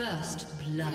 First blood.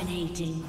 Dominating.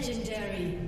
Legendary.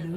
Blue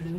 Blue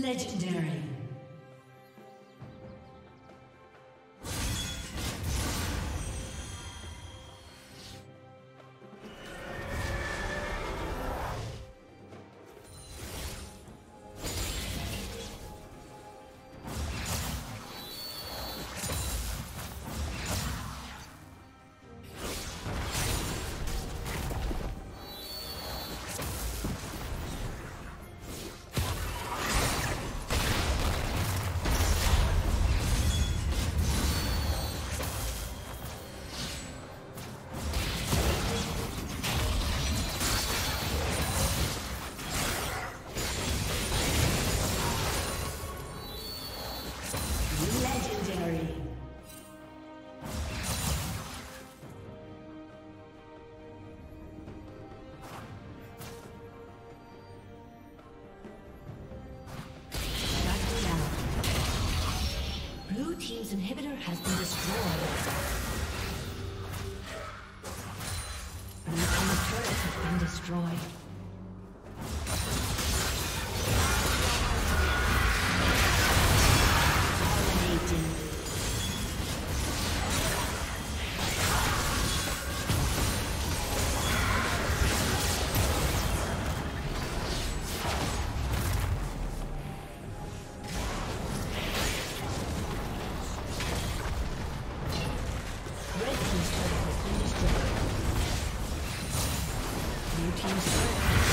Legendary. Team's inhibitor has been destroyed. Blue team's turret has been destroyed. Blue team's turret